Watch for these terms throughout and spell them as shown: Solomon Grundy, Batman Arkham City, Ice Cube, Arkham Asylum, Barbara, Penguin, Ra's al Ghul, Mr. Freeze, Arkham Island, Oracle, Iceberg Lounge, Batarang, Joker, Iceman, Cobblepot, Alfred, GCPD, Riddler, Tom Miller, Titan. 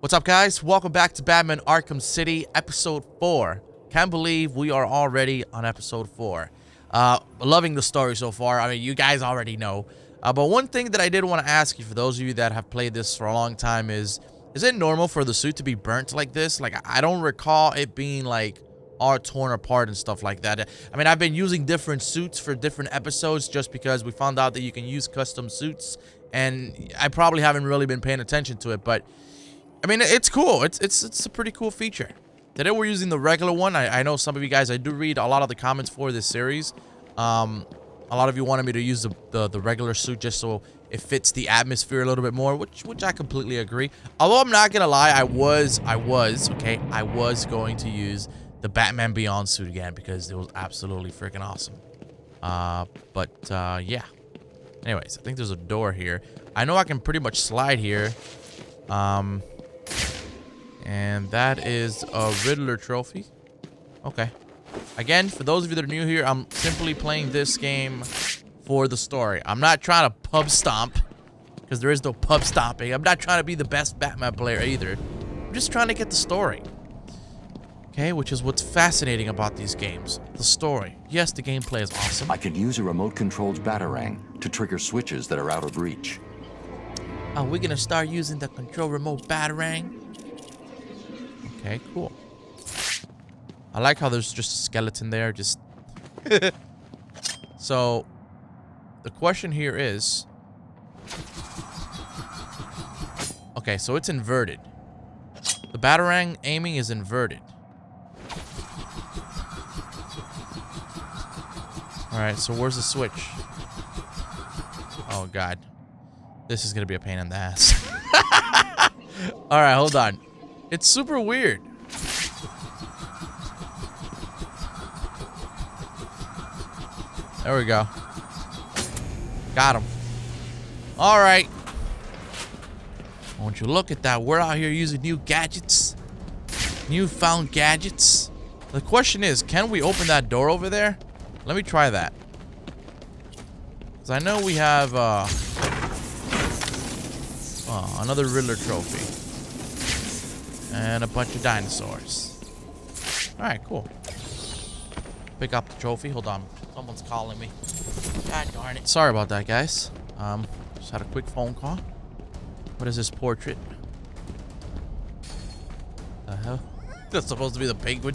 What's up, guys? Welcome back to Batman Arkham City, Episode 4. Can't believe we are already on Episode 4. Loving the story so far. I mean, you guys already know. But one thing that I did want to ask you, for those of you that have played this for a long time, is it normal for the suit to be burnt like this? Like, I don't recall it being, like, all torn apart and stuff like that. I mean, I've been using different suits for different episodes just because we found out that you can use custom suits, and I probably haven't really been paying attention to it, but I mean, it's cool. It's a pretty cool feature. Today we're using the regular one. I know some of you guys, I do read a lot of the comments for this series. A lot of you wanted me to use the regular suit just so it fits the atmosphere a little bit more, which I completely agree. Although I'm not gonna lie, I was going to use the Batman Beyond suit again because it was absolutely freaking awesome. Yeah. Anyways, I think there's a door here. I know I can pretty much slide here. And that is a Riddler trophy. Okay. Again, for those of you that are new here, I'm simply playing this game for the story. I'm not trying to pub stomp, because there is no pub stomping. I'm not trying to be the best Batman player either. I'm just trying to get the story. Okay, which is what's fascinating about these games. The story. Yes, the gameplay is awesome. I could use a remote-controlled Batarang to trigger switches that are out of reach. Are we gonna start using the control remote Batarang? Okay, cool. I like how there's just a skeleton there, just... So, the question here is... Okay, so it's inverted. The Batarang aiming is inverted. Alright, so where's the switch? Oh, God. This is gonna be a pain in the ass. Alright, hold on. It's super weird. There we go. Got him. Alright. Won't you look at that? We're out here using new gadgets. Newfound gadgets. The question is, can we open that door over there? Let me try that. Because I know we have... Oh, another Riddler trophy. And a bunch of dinosaurs. Alright, cool. Pick up the trophy. Hold on. Someone's calling me. God darn it. Sorry about that, guys. Just had a quick phone call. What is this portrait? The hell? That's supposed to be the penguin?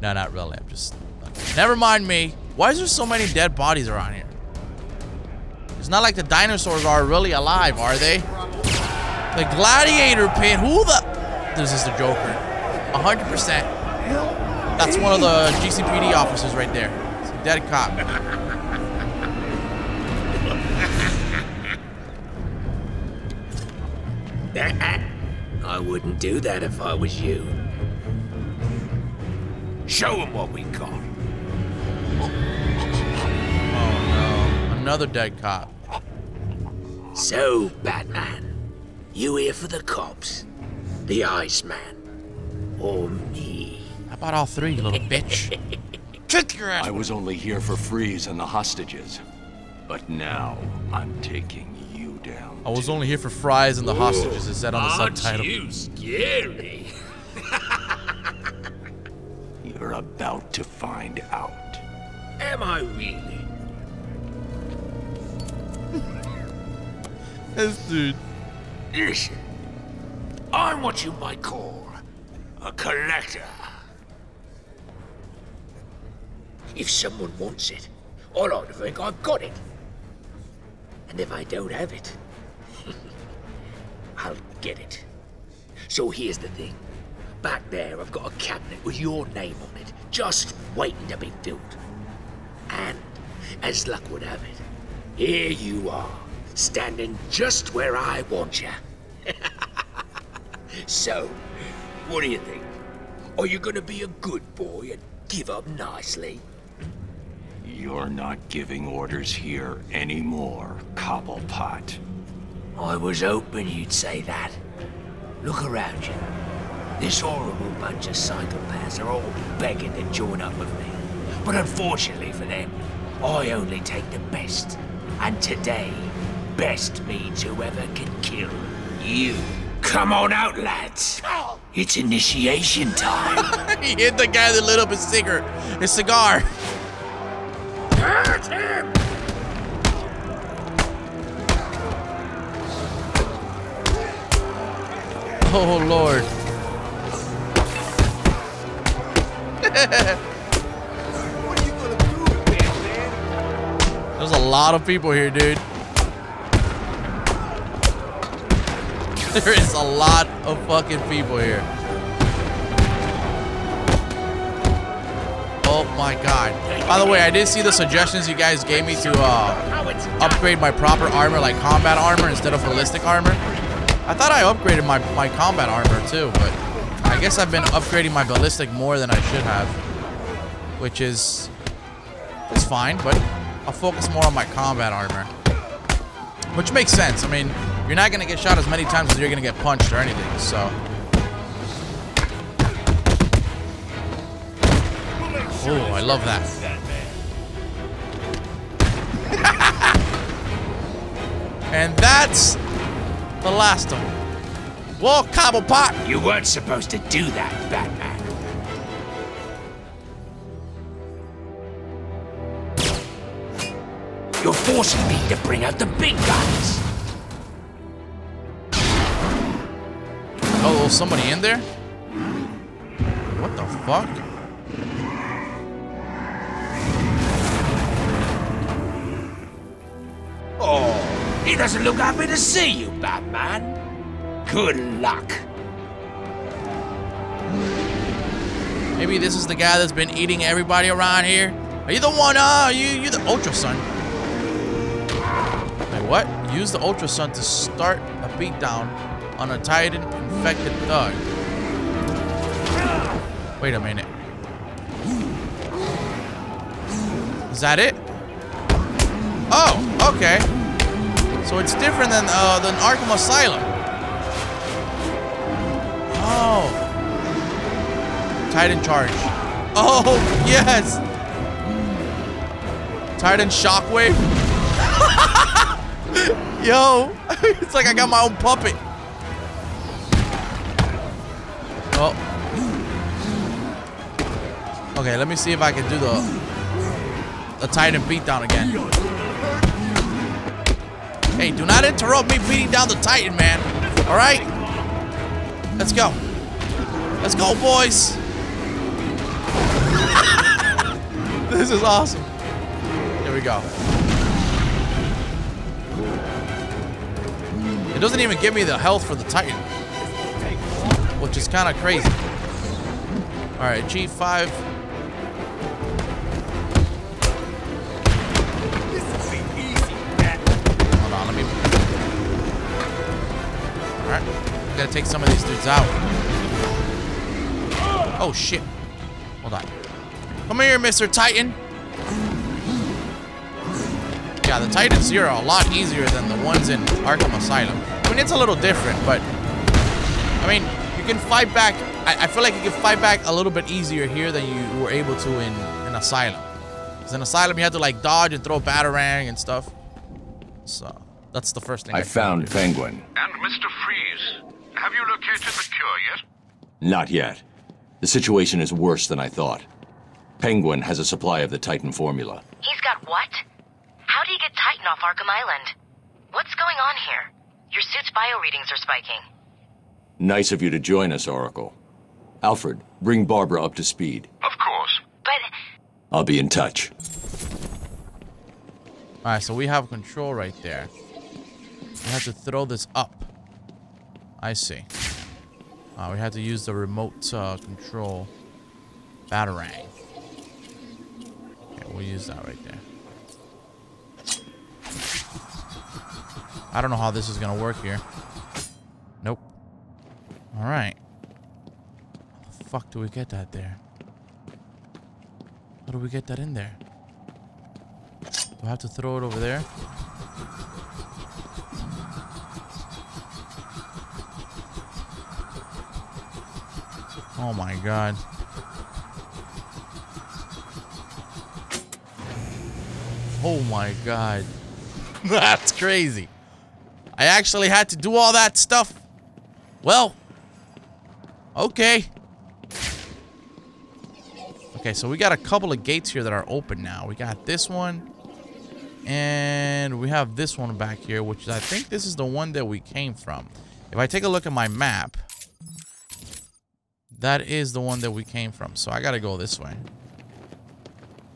No, not really. I'm just... Okay. Never mind me. Why is there so many dead bodies around here? It's not like the dinosaurs are really alive, are they? The gladiator pit. Who the... This is the Joker. 100%. That's one of the GCPD officers right there. It's a dead cop. I wouldn't do that if I was you. Show them what we got. Oh, no. Another dead cop. So, Batman. You here for the cops, the Iceman, or me? How about all three, you little bitch? Trick your ass! I was only here for Freeze and the hostages, but now I'm taking you down. I was only here for fries and the hostages, is that on the subtitle? Aren't you scary? You're about to find out. Am I really? This dude. Listen, I'm what you might call a collector. If someone wants it, I like to think I've got it. And if I don't have it, I'll get it. So here's the thing. Back there, I've got a cabinet with your name on it, just waiting to be filled. And, as luck would have it, here you are. Standing just where I want you. So, what do you think? Are you gonna be a good boy and give up nicely? You're not giving orders here anymore, Cobblepot. I was hoping you'd say that. Look around you. This horrible bunch of psychopaths are all begging to join up with me. But unfortunately for them, I only take the best. And today, best means whoever can kill you. Come on out, lads. It's initiation time. He hit the guy that lit up his cigar. Hurt him! Oh, Lord. What are you gonna do with that, man? There's a lot of people here, dude. There is a lot of fucking people here. Oh my god. By the way, I did see the suggestions you guys gave me to upgrade my proper armor, like combat armor instead of ballistic armor. I thought I upgraded my combat armor too, but I guess I've been upgrading my ballistic more than I should have, which is it's fine, but I'll focus more on my combat armor, which makes sense. I mean, you're not gonna get shot as many times as you're gonna get punched or anything, so. Oh, I love that. And that's the last of them. Whoa, Cobblepot! You weren't supposed to do that, Batman. You're forcing me to bring out the big guns. Oh, there's somebody in there? What the fuck? Oh, he doesn't look happy to see you, Batman. Good luck. Maybe this is the guy that's been eating everybody around here. Are you the one? You're the Ultra Sun. Wait, what? Use the Ultra Sun to start a beatdown on a Titan infected thug. Wait a minute. Is that it? Oh, okay. So it's different than Arkham Asylum. Oh. Titan charge. Oh, yes. Titan shockwave. Yo, it's like I got my own puppet. Oh. Okay, let me see if I can do the Titan beatdown again. Hey, do not interrupt me beating down the Titan, man. All right. Let's go. Let's go, boys. This is awesome. Here we go. It doesn't even give me the health for the Titan, which is kind of crazy. All right, G5. Hold on, let me... All right. Gotta take some of these dudes out. Oh shit. Hold on. Come here, Mr. Titan. Yeah, the Titans here are a lot easier than the ones in Arkham Asylum. I mean, it's a little different, but I mean, you can fight back. I feel like you can fight back a little bit easier here than you were able to in Asylum. Because in Asylum, you had to like dodge and throw Batarang and stuff. So that's the first thing I found. Penguin and Mr. Freeze. Have you located the cure yet? Not yet. The situation is worse than I thought. Penguin has a supply of the Titan formula. He's got what? How do you get Titan off Arkham Island? What's going on here? Your suit's bio readings are spiking. Nice of you to join us, Oracle. Alfred, bring Barbara up to speed. Of course. But... I'll be in touch. Alright, so we have control right there. We have to throw this up. I see. We had to use the remote control Batarang. Okay, we'll use that right there. I don't know how this is gonna work here. Nope. Alright. How the fuck do we get that there? How do we get that in there? Do I have to throw it over there? Oh my god. Oh my god. That's crazy. I actually had to do all that stuff. Well. Okay. Okay, so we got a couple of gates here that are open now. We got this one. And we have this one back here, which I think this is the one that we came from. If I take a look at my map, that is the one that we came from. So I gotta go this way.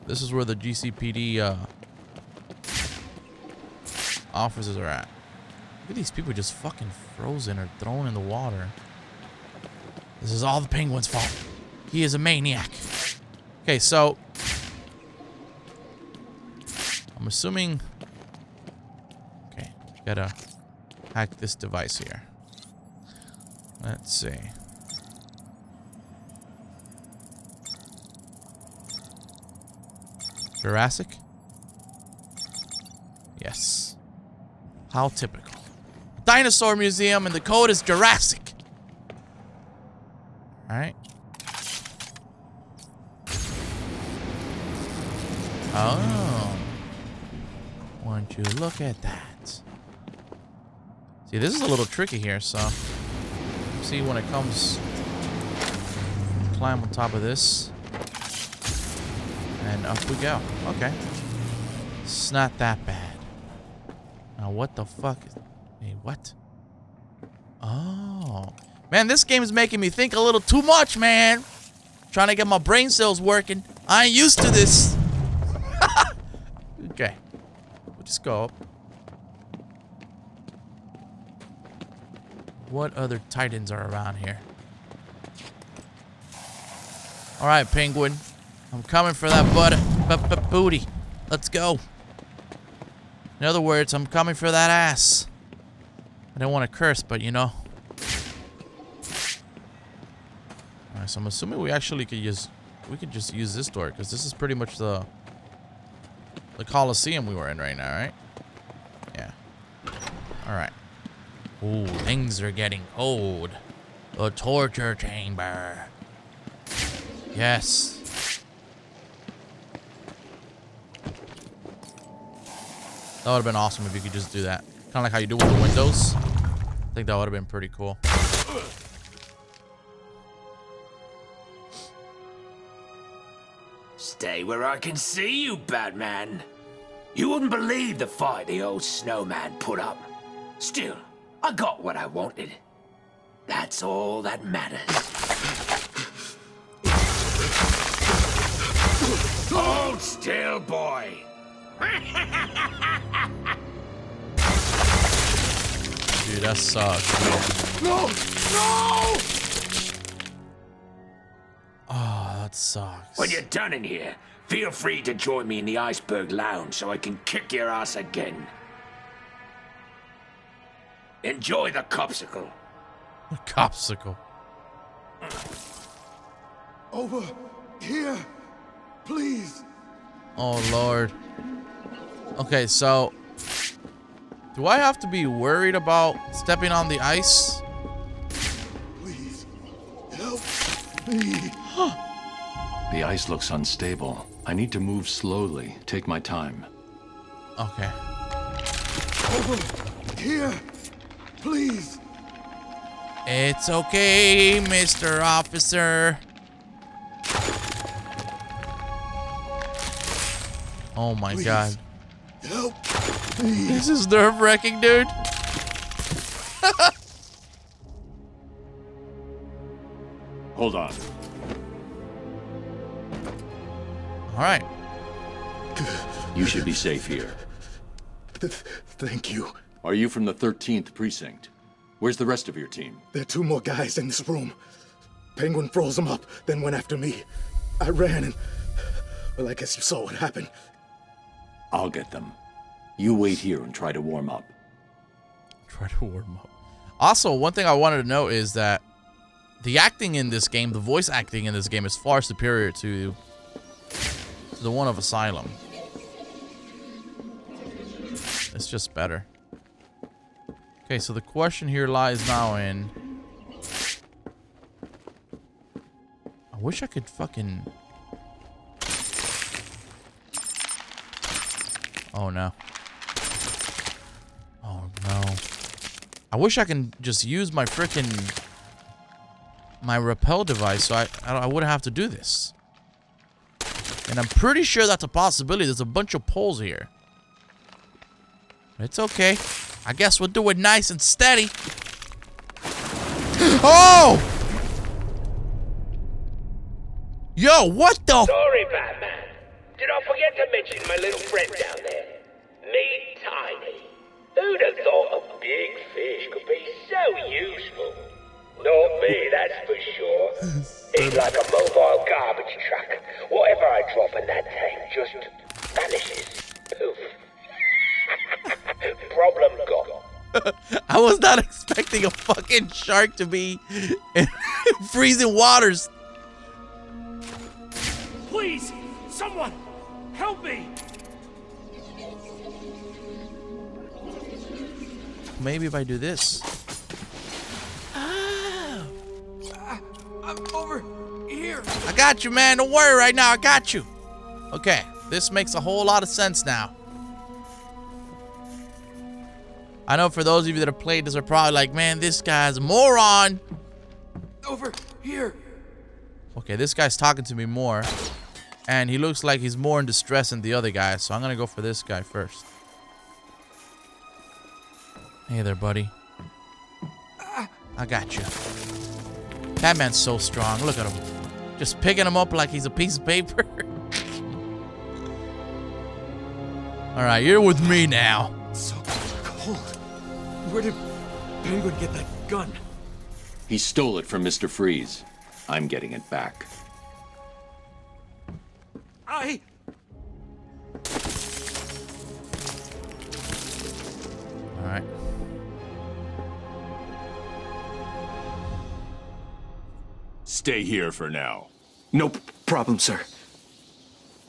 This is where the GCPD offices are at. Look at these people just fucking frozen or thrown in the water. This is all the Penguin's fault. He is a maniac. Okay, so I'm assuming. Okay, gotta hack this device here. Let's see. Jurassic? Yes. How typical. Dinosaur museum and the code is Jurassic. Alright. Oh. Won't you look at that? See, this is a little tricky here, so. See when it comes. Climb on top of this. And up we go. Okay. It's not that bad. Now, what the fuck? Hey, what? Oh. Man, this game is making me think a little too much, man. Trying to get my brain cells working. I ain't used to this. Okay. We'll just go up. What other Titans are around here? Alright, Penguin. I'm coming for that booty. Let's go. In other words, I'm coming for that ass. I don't want to curse, but you know. Alright, so I'm assuming we actually could use... We could just use this door, because this is pretty much the... The Coliseum we were in right now, right? Yeah. Alright. Ooh, things are getting cold. The torture chamber. Yes. That would have been awesome if you could just do that. Kind of like how you do with the windows. I think that would have been pretty cool. Stay where I can see you, Batman. You wouldn't believe the fight the old snowman put up. Still, I got what I wanted. That's all that matters. Hold still, boy. Dude, that sucks. No! No! Oh, that sucks. When you're done in here, feel free to join me in the Iceberg Lounge so I can kick your ass again. Enjoy the Copsicle. The Copsicle. Over here, please. Oh, Lord. Okay, so do I have to be worried about stepping on the ice? Please help me. The ice looks unstable. I need to move slowly. Take my time. Okay. Over here, please. It's okay, Mr. Officer. Oh my God. Help. This is nerve-wracking, dude. Hold on. All right. You should be safe here. Thank you. Are you from the 13th precinct? Where's the rest of your team? There are two more guys in this room. Penguin froze them up, then went after me. I ran and... Well, I guess you saw what happened. I'll get them. You wait here and try to warm up. Try to warm up. Also, one thing I wanted to note is that the acting in this game, the voice acting in this game is far superior to the one of Asylum. It's just better. Okay, so the question here lies now in... I wish I could fucking... Oh, no. Oh, no. I wish I can just use my frickin' repel device, so I wouldn't have to do this. And I'm pretty sure that's a possibility. There's a bunch of poles here. It's okay. I guess we'll do it nice and steady. Oh! Yo, what the? Sorry, Batman. Did I forget to mention my little friend down there? Me, Tiny. Who'd have thought a big fish could be so useful? Not me, that's for sure. It's like a mobile garbage truck. Whatever I drop in that tank just vanishes. Poof. Problem gone. I was not expecting a fucking shark to be in freezing waters. Please, someone, help me. Maybe if I do this. Ah. I'm over here. I got you, man. Don't worry right now. I got you. Okay, this makes a whole lot of sense now. I know for those of you that have played this are probably like, man, this guy's a moron. Over here. Okay, this guy's talking to me more. And he looks like he's more in distress than the other guy. So I'm going to go for this guy first. Hey there, buddy. I got you. That man's so strong. Look at him. Just picking him up like he's a piece of paper. All right, you're with me now. So cold. Where did Penguin get that gun? He stole it from Mr. Freeze. I'm getting it back. All right. Stay here for now. No problem, sir.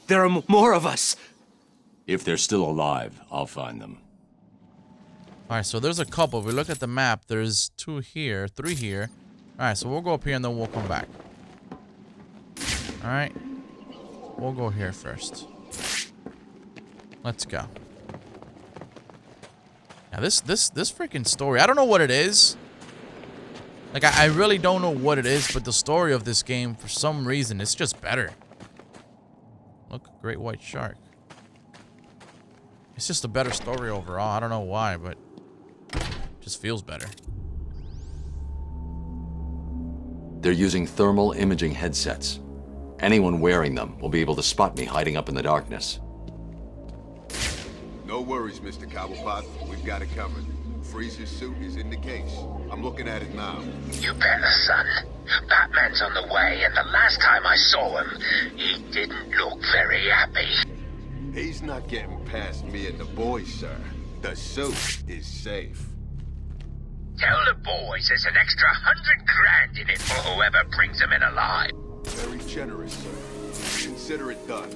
There are more of us. If they're still alive, I'll find them. All right, so there's a couple. If we look at the map, there's two here, three here. All right, so we'll go up here and then we'll come back. All right. We'll go here first. Let's go. Now, this freaking story, I don't know what it is. Like, I really don't know what it is, but the story of this game, for some reason, it's just better. Look, great white shark. It's just a better story overall. I don't know why, but it just feels better. They're using thermal imaging headsets. Anyone wearing them will be able to spot me hiding up in the darkness. No worries, Mr. Cobblepot. We've got it covered. Freeze's suit is in the case. I'm looking at it now. You better, son. Batman's on the way, and the last time I saw him, he didn't look very happy. He's not getting past me and the boys, sir. The suit is safe. Tell the boys there's an extra 100 grand in it for whoever brings him in alive. Very generous, sir. Consider it done.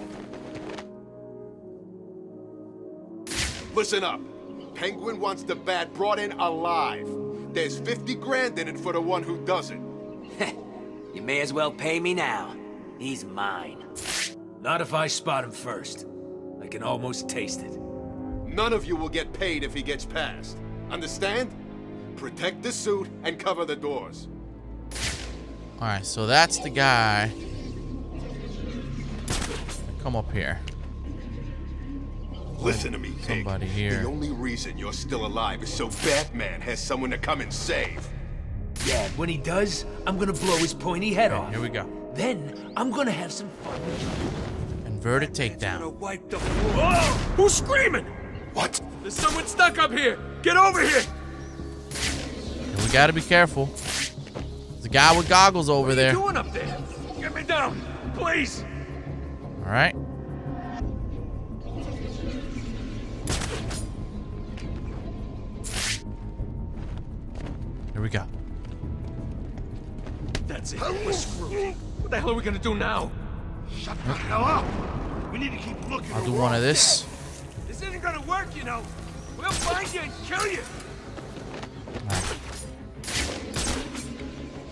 Listen up. Penguin wants the bat brought in alive. There's 50 grand in it for the one who doesn't. You may as well pay me now. He's mine. Not if I spot him first. I can almost taste it. None of you will get paid if he gets past. Understand? Protect the suit and cover the doors. All right, so that's the guy. Come up here. Listen to me, Pig. Somebody here. The only reason you're still alive is so Batman has someone to come and save. Yeah, when he does, I'm gonna blow his pointy head off. Here we go. Then I'm gonna have some fun. Inverted takedown. Wipe the floor. Whoa! Who's screaming? What? There's someone stuck up here. Get over here. And we gotta be careful. There's a guy with goggles over there. What are you doing up there? Get me down, please. All right. Here we go. That's it. We're screwed. What the hell are we gonna do now? Shut the hell up. We need to keep looking. I'll do one of this. This isn't gonna work, you know. We'll find you and kill you.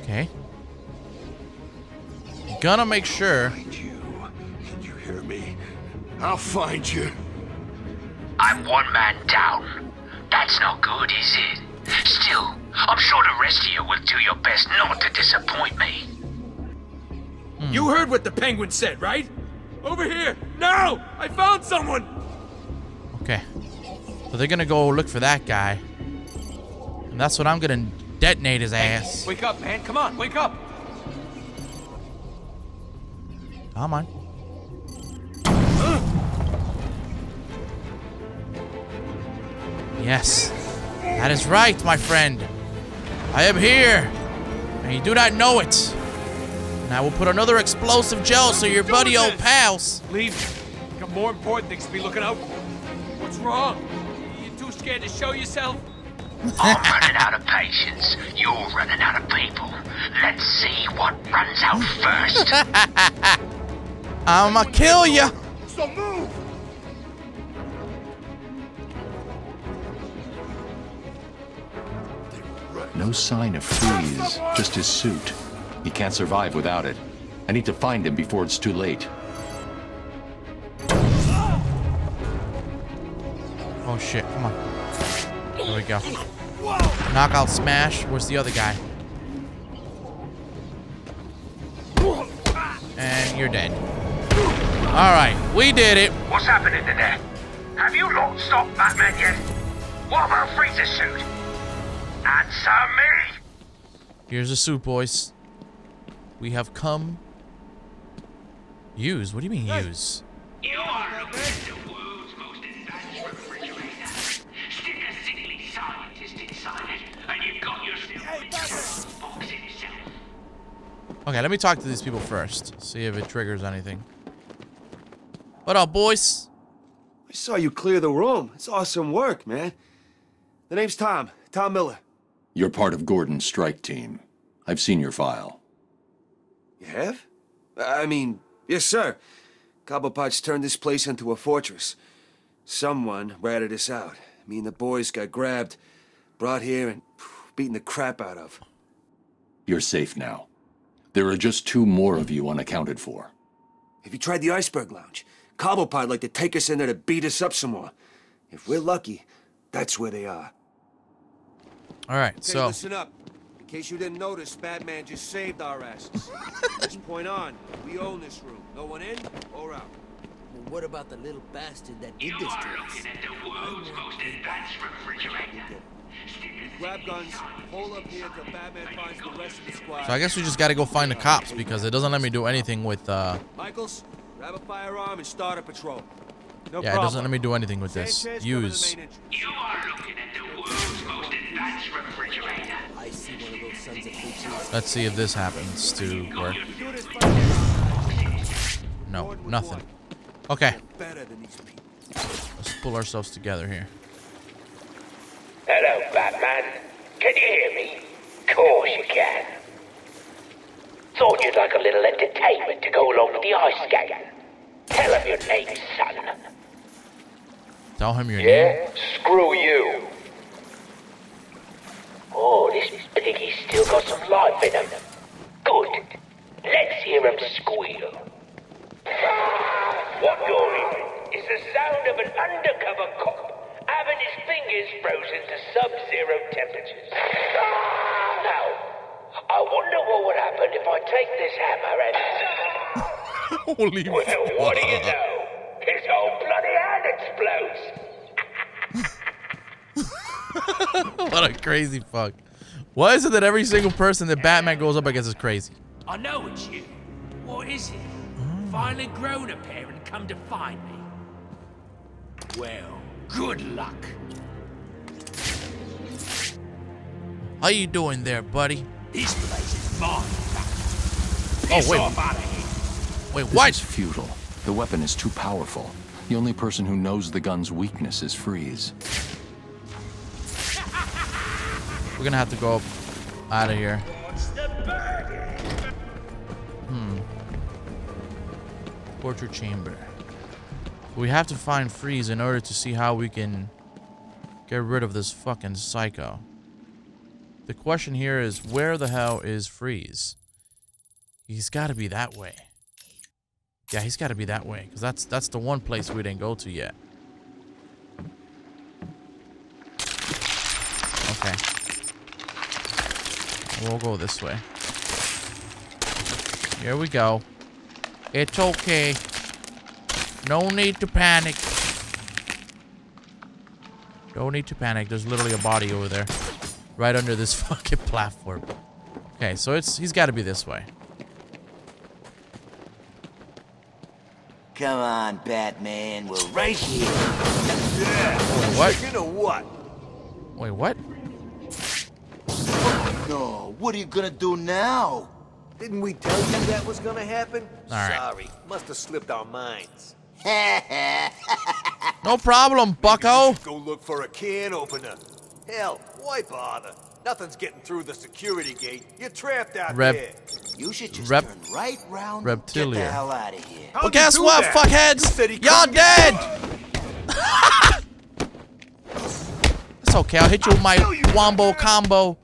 Okay. Gonna make sure. I'll find you. Can you hear me? I'll find you. I'm one man down. That's not good, is it? Still, I'm sure the rest of you will do your best not to disappoint me. You heard what the Penguin said, right? Over here! Now! I found someone! Okay. So they're gonna go look for that guy. And that's what I'm gonna detonate his ass. Wake up, man. Come on, wake up! Come on. Yes. That is right, my friend. I am here. And you do not know it. And I will put another explosive gel so your buddy old pals. Leave. You've got more important things to be looking out for. What's wrong? You too scared to show yourself? I'm running out of patience. You're running out of people. Let's see what runs out first. I'ma kill ya. So move. No sign of Freeze. Just his suit. He can't survive without it. I need to find him before it's too late. Oh shit, come on. There we go. Knockout smash. Where's the other guy? And you're dead. Alright, we did it. What's happening in there? Have you lot stopped Batman yet? What about Freeze's suit? Answer me! Here's the suit, boys. We have come. Use? What do you mean use? You are a the world's most advanced refrigerator. Stick a sickly scientist inside it, and you've got yourself box in itself. Okay, let me talk to these people first. See if it triggers anything. What up, boys? I saw you clear the room. It's awesome work, man. The name's Tom. Tom Miller. You're part of Gordon's strike team. I've seen your file. You have? I mean, yes, sir. Cobblepot's turned this place into a fortress. Someone ratted us out. Me and the boys got grabbed, brought here, and beaten the crap out of. You're safe now. There are just two more of you unaccounted for. Have you tried the Iceberg Lounge? Cobblepot'd like to take us in there to beat us up some more. If we're lucky, that's where they are. All right, okay, so... listen up. In case you didn't notice, Batman just saved our asses. From this point on, we own this room. No one in or out. Well, what about the little bastard that did this to us? You are looking at the world's most advanced refrigerator. Grab guns, pull up here till Batman finds the rest of the squad. So I guess we just gotta go find the cops because it doesn't let me do anything with, Michaels, grab a firearm and start a patrol. No problem. It doesn't let me do anything with this. Use. You are looking at the world's most advanced refrigerator. Let's see if this happens to work. No, nothing. Okay. Let's pull ourselves together here. Hello, Batman. Can you hear me? Of course you can. Thought you'd like a little entertainment to go along with the ice skating. Tell him your name, son. Tell him your name? Yeah? Screw you. Oh, this piggy's still got some life in him. Good. Let's hear him squeal. What you're hearing is the sound of an undercover cop having his fingers frozen to sub-zero temperatures. Now, I wonder what would happen if I take this hammer and... Holy well, what do you know? His whole bloody hand explodes. What a crazy fuck. Why is it that every single person that Batman goes up against is crazy? I know it's you. What is it? Finally grown up here and come to find me. Well, good luck. How you doing there, buddy? This place is mine. Piss off out of here. Wait, what? This is futile. The weapon is too powerful. The only person who knows the gun's weakness is Freeze. We're gonna have to go out of here. Torture chamber. We have to find Freeze in order to see how we can get rid of this fucking psycho. The question here is, where the hell is Freeze? He's gotta be that way. Yeah, he's gotta be that way, because that's the one place we didn't go to yet. Okay. We'll go this way. Here we go. It's okay. No need to panic. No need to panic. There's literally a body over there. Right under this fucking platform. Okay, so he's got to be this way. Come on, Batman. We're right here. What? You know what? Wait, what? Oh, no. What are you gonna do now? Didn't we tell you that was gonna happen? All right. Sorry, must have slipped our minds. No problem, bucko. Go look for a can opener. Hell, why bother? Nothing's getting through the security gate. You're trapped out there. You should just turn right round. Reptilian. Get the hell out of here. Well, guess what, fuckheads? Y'all dead. It's okay. I'll hit you with my wombo combo.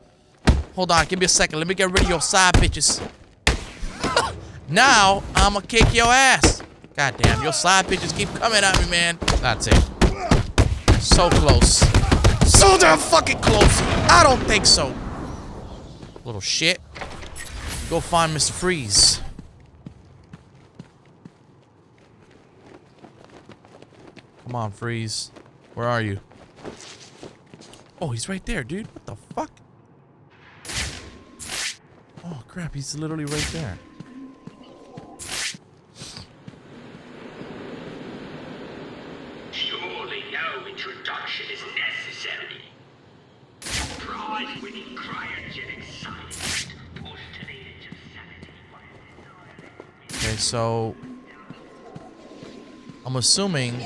Hold on, give me a second. Let me get rid of your side bitches. Now, I'ma kick your ass. God damn, your side bitches keep coming at me, man. That's it. So close. So damn fucking close. I don't think so. Little shit. Go find Mr. Freeze. Come on, Freeze. Where are you? Oh, he's right there, dude. What the fuck? Oh crap, he's literally right there. Surely no introduction is necessary. Prize-winning cryogenic science, postulated of sanity. Okay, so I'm assuming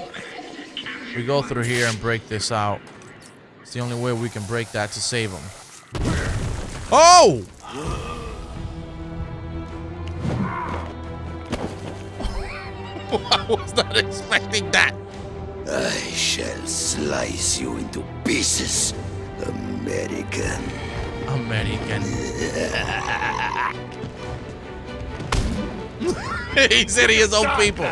we go through here and break this out. It's the only way we can break that to save him. Oh! I was not expecting that. I shall slice you into pieces, American. American. He said he is old people.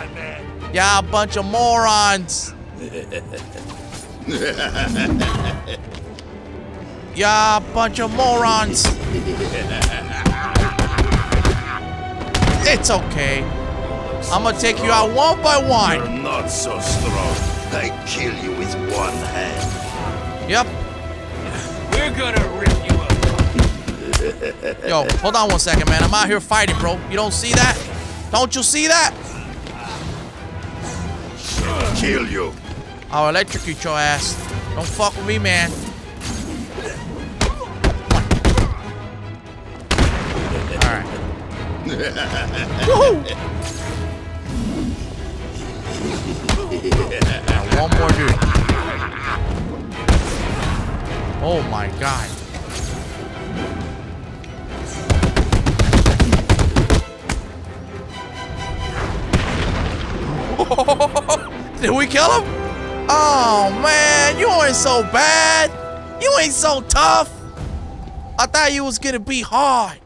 Y'all a bunch of morons. Y'all a bunch of morons. It's okay. I'm gonna take you out one by one. You're not so strong. I kill you with one hand. Yep. We're gonna rip you up. Yo, hold on one second, man. I'm out here fighting, bro. You don't see that? Don't you see that? I'll kill you. I'll electrocute your ass. Don't fuck with me, man. All right. Woohoo! One more dude. Oh my god. Did we kill him? Oh man, you ain't so bad. You ain't so tough. I thought you was gonna be hard.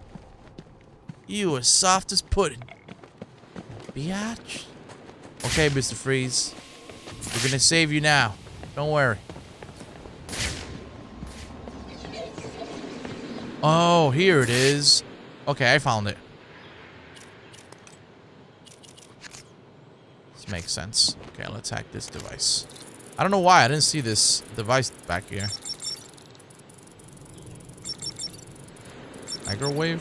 You were soft as pudding. Biatch. Okay, Mr. Freeze. We're gonna save you now. Don't worry. Oh, here it is. Okay, I found it. This makes sense. Okay, let's hack this device. I don't know why I didn't see this device back here. Microwave?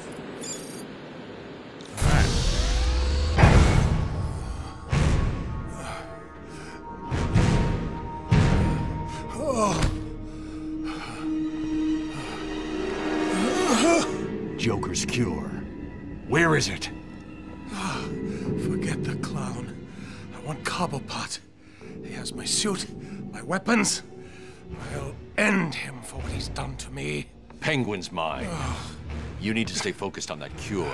Joker's cure. Where is it? Oh, forget the clown. I want Cobblepot. He has my suit, my weapons. I'll end him for what he's done to me. Penguin's mine. Oh. You need to stay focused on that cure,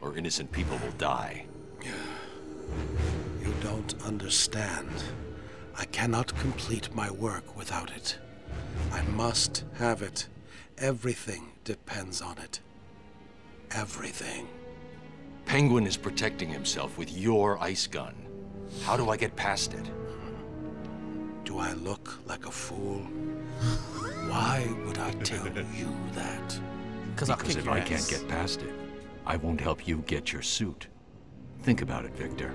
or innocent people will die. You don't understand. I cannot complete my work without it. I must have it. Everything depends on it. Everything. Penguin is protecting himself with your ice gun. How do I get past it? Do I look like a fool? Why would I tell you that? Because if I can't get past it, I won't help you get your suit. Think about it, Victor.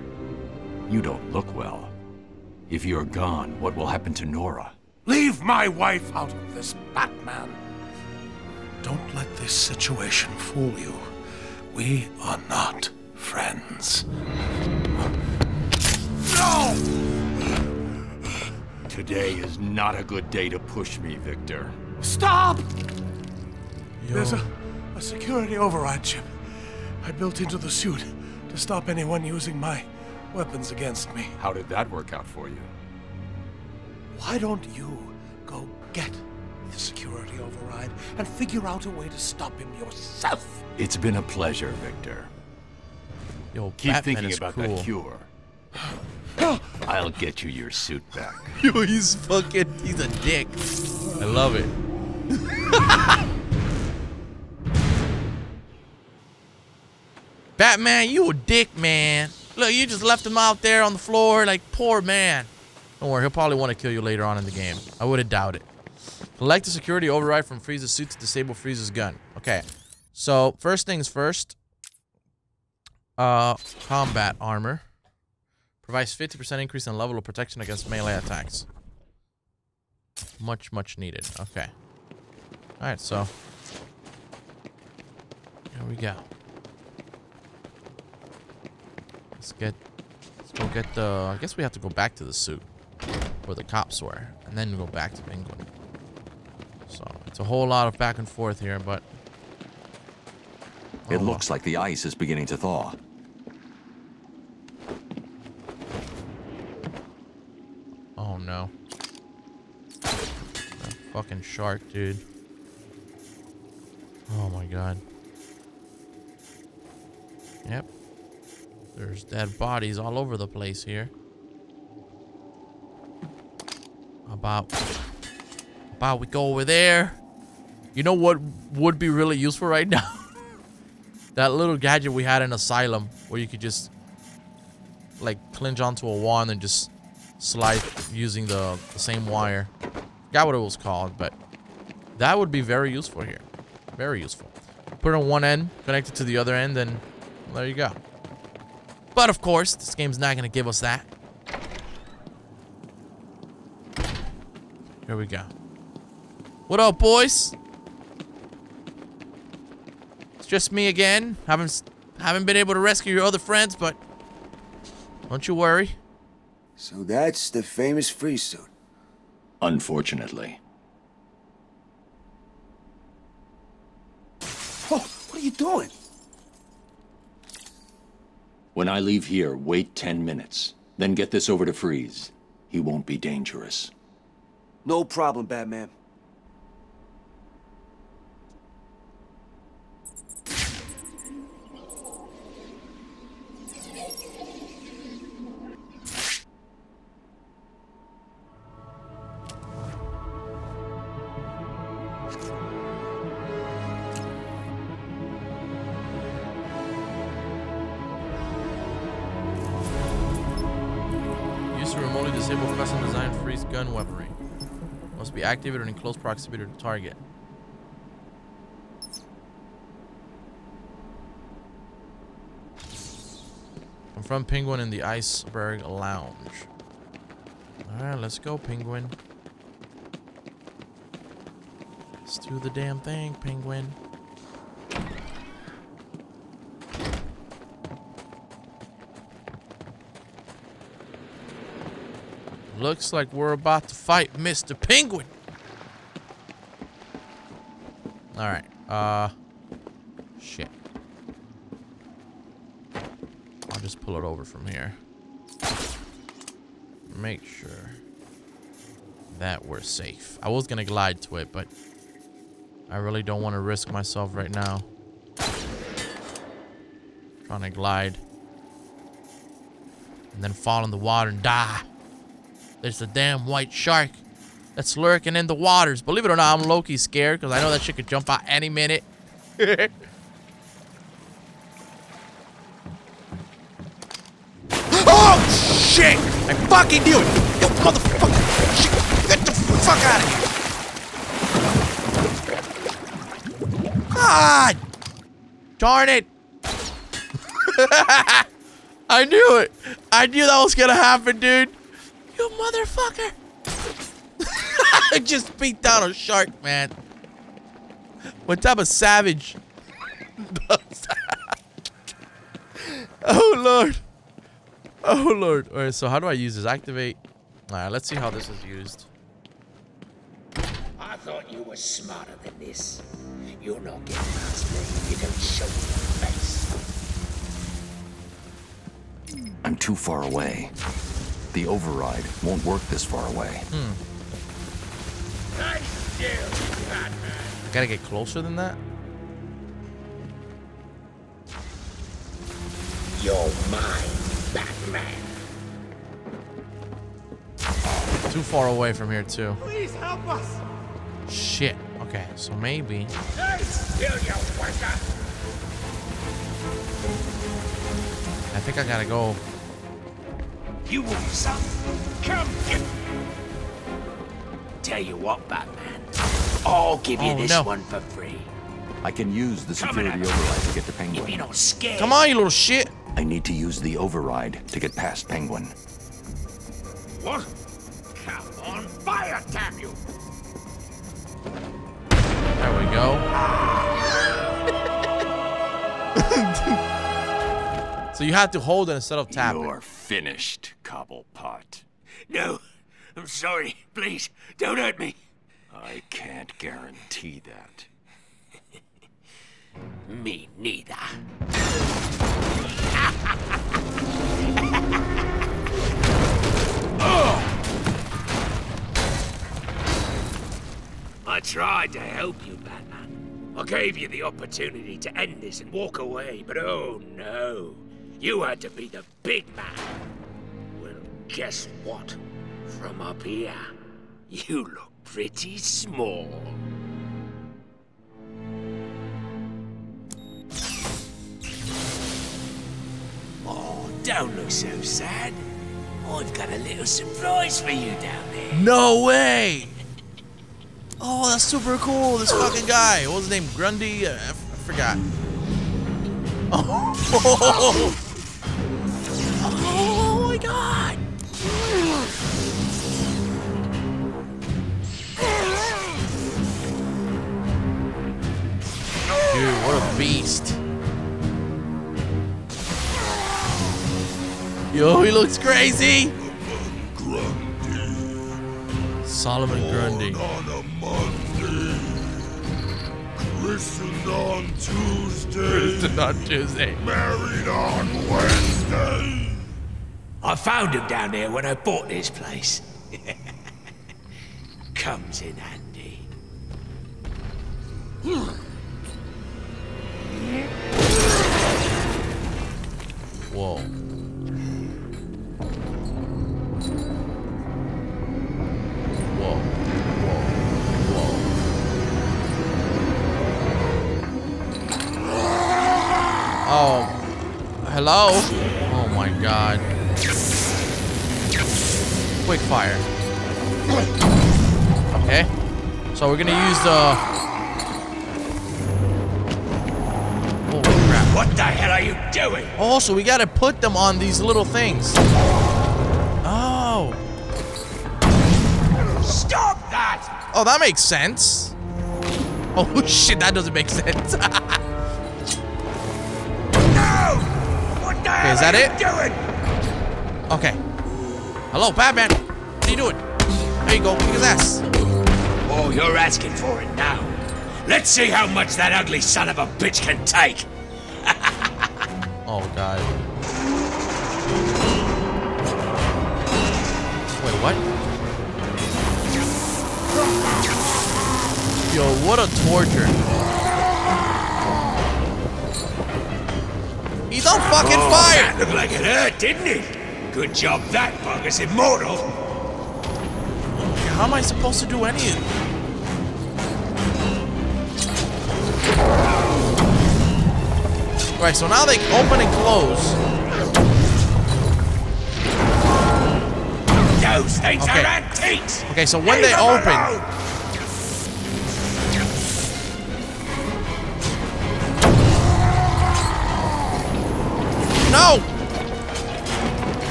You don't look well. If you're gone, what will happen to Nora? Leave my wife out of this, Batman. Don't let this situation fool you. We are not friends. No! Today is not a good day to push me, Victor. Stop! Yo. There's a security override chip I built into the suit to stop anyone using my weapons against me. How did that work out for you? Why don't you go get the security override and figure out a way to stop him yourself? It's been a pleasure, Victor. Yo, keep Batman thinking about that cure. I'll get you your suit back. Yo, he's a dick. I love it. Batman, you a dick, man. Look, you just left him out there on the floor like poor man. Don't worry, he'll probably want to kill you later on in the game. I wouldn't doubt it. Collect the security override from Freeze's suit to disable Freeze's gun. Okay, so first things first. Combat armor. Provides 50% increase in level of protection against melee attacks. Much needed. Okay. Alright, so here we go. Let's go get the... I guess we have to go back to the suit where the cops were, and then go back to Penguin. So it's a whole lot of back and forth here, but... Oh. It looks like the ice is beginning to thaw. Oh no. That fucking shark, dude. Oh my god. Yep. There's dead bodies all over the place here. About we go over there. You know what would be really useful right now? That little gadget we had in Asylum where you could just like clinch onto a wand and just slide using the same wire. Forgot what it was called, but that would be very useful here. Very useful. Put it on one end, connect it to the other end, and there you go. But of course, this game's not gonna give us that. Here we go. What up, boys? It's just me again. Haven't been able to rescue your other friends, but don't you worry. So that's the famous Freeze suit. Unfortunately. Oh, what are you doing? When I leave here, wait 10 minutes. Then get this over to Freeze. He won't be dangerous. No problem, Batman. Activated in close proximity to target. I'm from Penguin in the Iceberg Lounge. Alright, let's go, Penguin. Let's do the damn thing, Penguin. Looks like we're about to fight Mr. Penguin. All right. Shit. I'll just pull it over from here. Make sure that we're safe. I was gonna glide to it, but I really don't want to risk myself right now. Trying to glide and then fall in the water and die. There's the damn white shark that's lurking in the waters. Believe it or not, I'm low-key scared because I know that shit could jump out any minute. Oh, shit! I fucking knew it! You motherfucker! Shit! Get the fuck out of here! God! Darn it! I knew it! I knew that was gonna happen, dude! You motherfucker! I just beat down a shark, man. What type of savage? Oh, Lord. Oh, Lord. All right, so how do I use this? Activate. All right, let's see how this is used. I thought you were smarter than this. You're not getting past me if you don't show me your face. I'm too far away. The override won't work this far away. I still got that. Gotta get closer than that. You're mine, Batman. Too far away from here, too. Please help us. Shit. Okay, so maybe. I think I gotta go. You want some? Come get. Tell you what, Batman. I'll give you this one for free. I can use the security override to get to Penguin. If you're not scared. Come on, you little shit. I need to use the override to get past Penguin. What? Come on, fire, damn you! There we go. So you have to hold it instead of tapping. You're finished, Cobblepot. No, I'm sorry. Please, don't hurt me. I can't guarantee that. Me neither. I tried to help you, Batman. I gave you the opportunity to end this and walk away, but oh no. You had to be the big man. Well, guess what? From up here, you look pretty small. Oh, don't look so sad. I've got a little surprise for you down there. No way! Oh, that's super cool. This fucking guy. What was his name? Grundy? I forgot. Oh my God! Dude, what a beast! Yo, he looks crazy! Grundy. Solomon Grundy. On a Monday. Christened on Tuesday. Christened on Tuesday. Married on Wednesday. I found him down there when I bought this place. Comes in handy. Whoa. Oh, hello? Oh my God. Quick fire. Okay. So we're gonna use the... Oh crap. What the hell are you doing? Oh, so we gotta put them on these little things. Oh. Stop that! Oh, that makes sense. Oh shit, that doesn't make sense. Okay, is that it? Okay. Hello, Batman. What are you doing? There you go. Kick his ass. Oh, you're asking for it now. Let's see how much that ugly son of a bitch can take. Oh, God. Wait, what? Yo, what a torture. He's on fucking fire! That looked like it hurt, didn't it? Good job, that bug is immortal. How am I supposed to do anything? Right, so now they open and close. Those things are antiques! Okay, so when they open...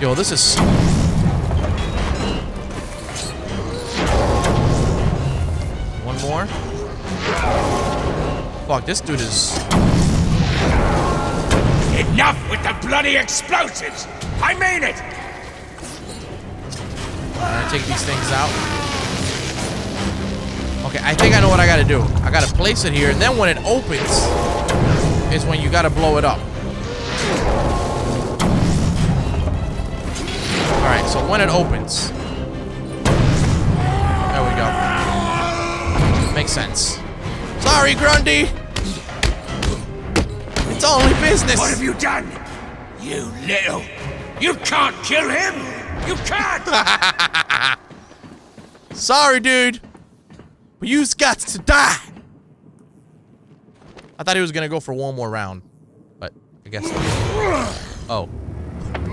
Yo, this is... One more. Fuck, this dude is... Enough with the bloody explosives! I mean it! I'm gonna take these things out. Okay, I think I know what I gotta do. I gotta place it here, and then when it opens, is when you gotta blow it up. Alright, so when it opens... There we go. Makes sense. Sorry, Grundy! It's only business! What have you done? You little... You can't kill him! You can't! Sorry, dude. But you's got to die! I thought he was gonna go for one more round. But, I guess... Oh.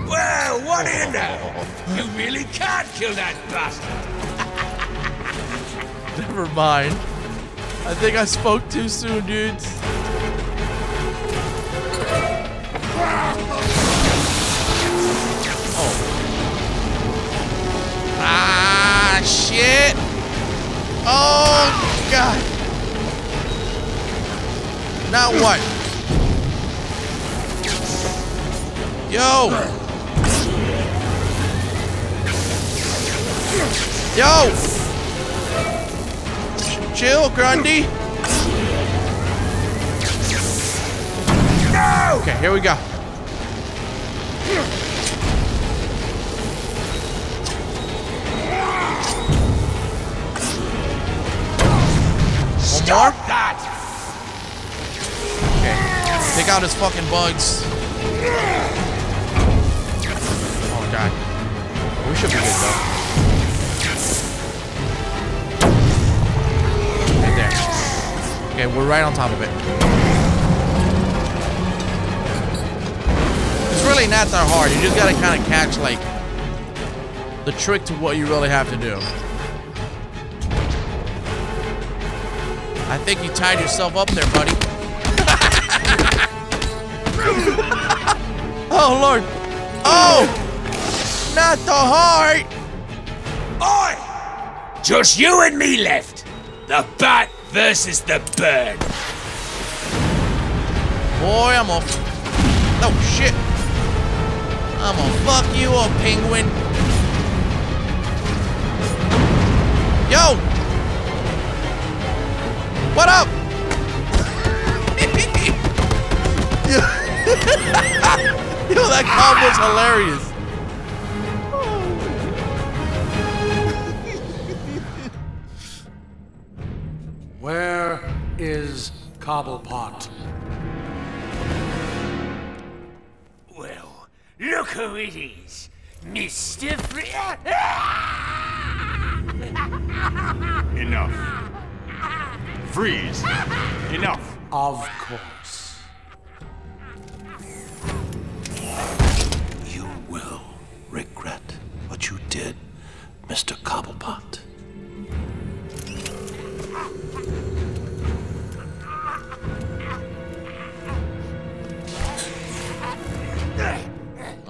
Well, what in the... You really can't kill that bastard! Never mind. I think I spoke too soon, dudes. Oh. Ah, shit! Oh, God! Now what? Yo! Yo! Chill, Grundy! No! Okay, here we go. Stop that! Okay, take out his fucking bugs. Oh god, we should be good though. Right there. Okay, we're right on top of it. Really not that hard. You just gotta kind of catch like the trick to what you really have to do. I think you tied yourself up there, buddy. Oh Lord! Oh, not the heart. Oi! Just you and me left. The bat versus the bird. Boy, I'm off. Oh shit! I'm gonna fuck you up, Penguin. Yo! What up? Yo, that combo's hilarious. Where is Cobblepot? Look who it is, Mr. Freeze! Enough. Freeze. Enough. Of course. You will regret what you did, Mr. Cobblepot.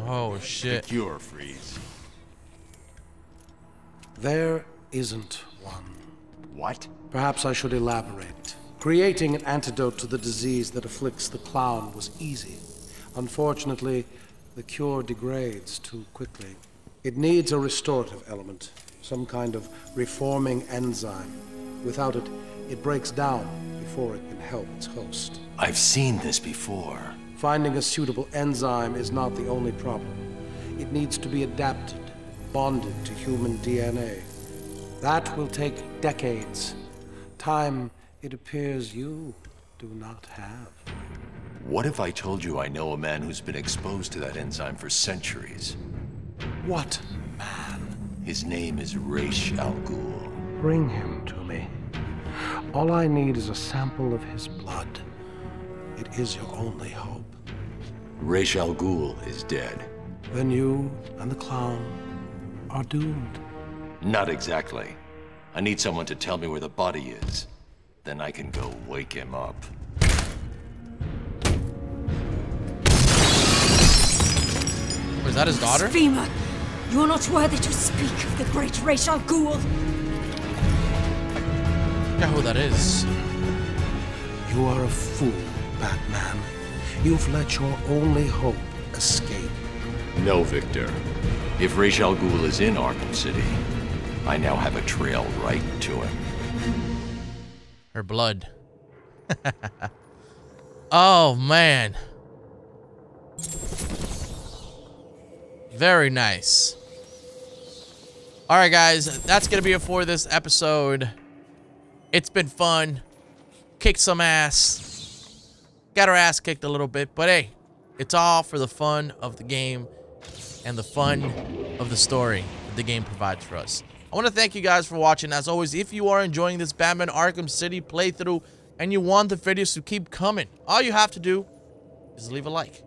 Oh shit. The cure, Freeze. There isn't one. What? Perhaps I should elaborate. Creating an antidote to the disease that afflicts the clown was easy. Unfortunately, the cure degrades too quickly. It needs a restorative element, some kind of reforming enzyme. Without it, it breaks down before it can help its host. I've seen this before. Finding a suitable enzyme is not the only problem. It needs to be adapted, bonded to human DNA. That will take decades. Time, it appears, you do not have. What if I told you I know a man who's been exposed to that enzyme for centuries? What man? His name is Ra's al Ghul. Bring him to me. All I need is a sample of his blood. It is your only hope. Ra's al Ghul is dead. Then you and the clown are doomed. Not exactly. I need someone to tell me where the body is. Then I can go wake him up. Where's that his daughter? Blasphemer! You are not worthy to speak of the great Ra's al Ghul. I forget who that is. You are a fool, Batman. You've let your only hope escape. No, Victor. If Ra's al Ghul is in Arkham City, I now have a trail right to him. Her blood. Oh, man. Very nice. All right, guys. That's going to be it for this episode. It's been fun. Kicked some ass. Got our ass kicked a little bit. But, hey, it's all for the fun of the game and the fun of the story that the game provides for us. I want to thank you guys for watching. As always, if you are enjoying this Batman Arkham City playthrough and you want the videos to keep coming, all you have to do is leave a like.